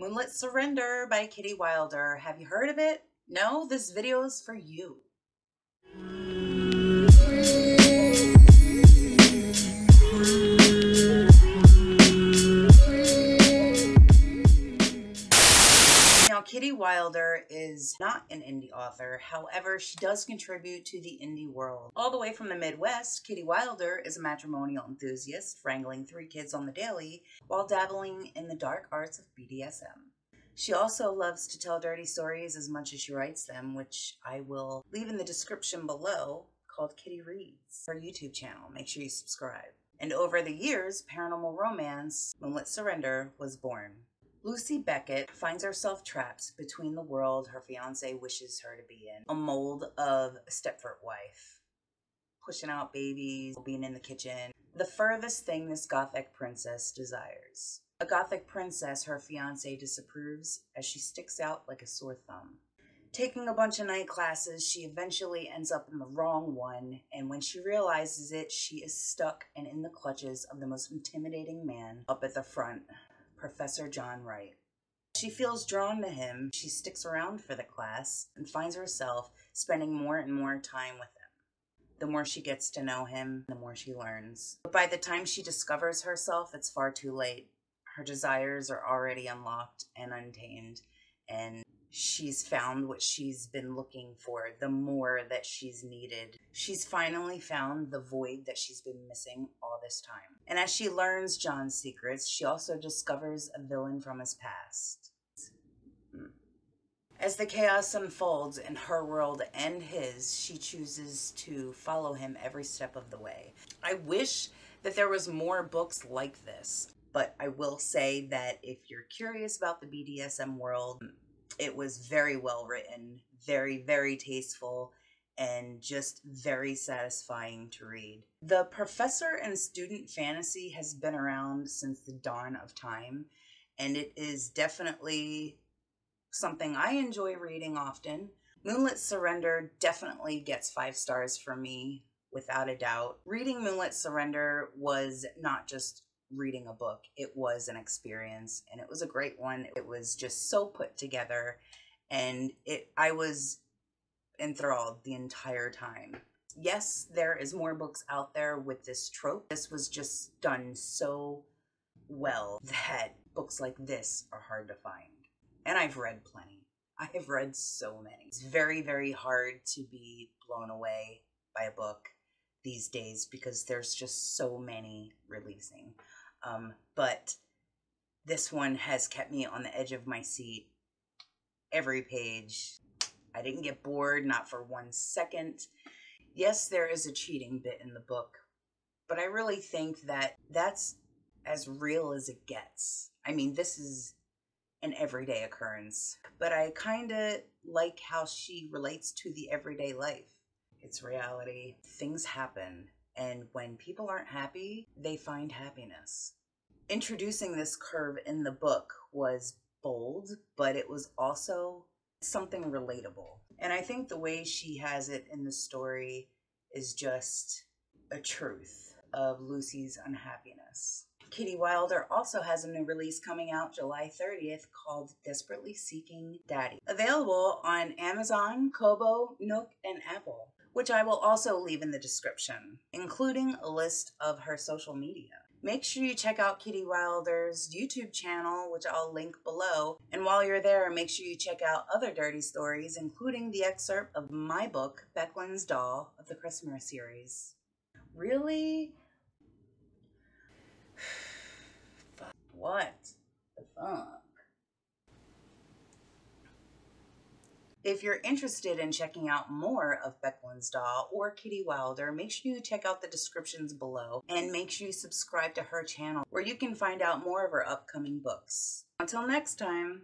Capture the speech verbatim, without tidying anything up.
Moonlit Surrender by Kitty Wilder. Have you heard of it? No? This video is for you. Now, Kitty Wilder is not an indie author. However, she does contribute to the indie world. All the way from the Midwest, Kitty Wilder is a matrimonial enthusiast, wrangling three kids on the daily while dabbling in the dark arts of B D S M. She also loves to tell dirty stories as much as she writes them, which I will leave in the description below, called Kitty Reads, her YouTube channel. Make sure you subscribe. And over the years, Paranormal Romance, Moonlit Surrender was born. Lucy Beckett finds herself trapped between the world her fiancé wishes her to be in, a mold of Stepford Wife, pushing out babies, being in the kitchen, the furthest thing this gothic princess desires. A gothic princess her fiancé disapproves as she sticks out like a sore thumb. Taking a bunch of night classes, she eventually ends up in the wrong one, and when she realizes it, she is stuck and in the clutches of the most intimidating man up at the front, Professor John Wright. She feels drawn to him. She sticks around for the class and finds herself spending more and more time with him. The more she gets to know him, the more she learns. But by the time she discovers herself, it's far too late. Her desires are already unlocked and untamed, and she's found what she's been looking for, the more that she's needed. She's finally found the void that she's been missing all this time. And as she learns John's secrets, she also discovers a villain from his past. As the chaos unfolds in her world and his, she chooses to follow him every step of the way. I wish that there was more books like this. But I will say that if you're curious about the B D S M world, it was very well written, very, very tasteful, and just very satisfying to read. The professor and student fantasy has been around since the dawn of time, and it is definitely something I enjoy reading often. Moonlit Surrender definitely gets five stars from me, without a doubt. Reading Moonlit Surrender was not just reading a book. It was an experience, and it was a great one. It was just so put together, and it I was enthralled the entire time. Yes, there is more books out there with this trope. This was just done so well that books like this are hard to find. And I've read plenty. I have read so many. It's very, very hard to be blown away by a book these days because there's just so many releasing. Um, but this one has kept me on the edge of my seat every page. I didn't get bored, not for one second. Yes, there is a cheating bit in the book, but I really think that that's as real as it gets. I mean, this is an everyday occurrence, but I kind of like how she relates to the everyday life. It's reality. Things happen, and when people aren't happy, they find happiness. Introducing this curve in the book was bold, but it was also something relatable. And I think the way she has it in the story is just a truth of Lucy's unhappiness. Kitty Wilder also has a new release coming out July thirtieth called Desperately Seeking Daddy, available on Amazon, Kobo, Nook, and Apple, which I will also leave in the description, including a list of her social media. Make sure you check out Kitty Wilder's YouTube channel, which I'll link below. And while you're there, make sure you check out other dirty stories, including the excerpt of my book, Becklin's Doll, of the Crestemere series. Really? What the fuck? If you're interested in checking out more of Becklin's Doll or Kitty Wilder, make sure you check out the descriptions below and make sure you subscribe to her channel where you can find out more of her upcoming books. Until next time.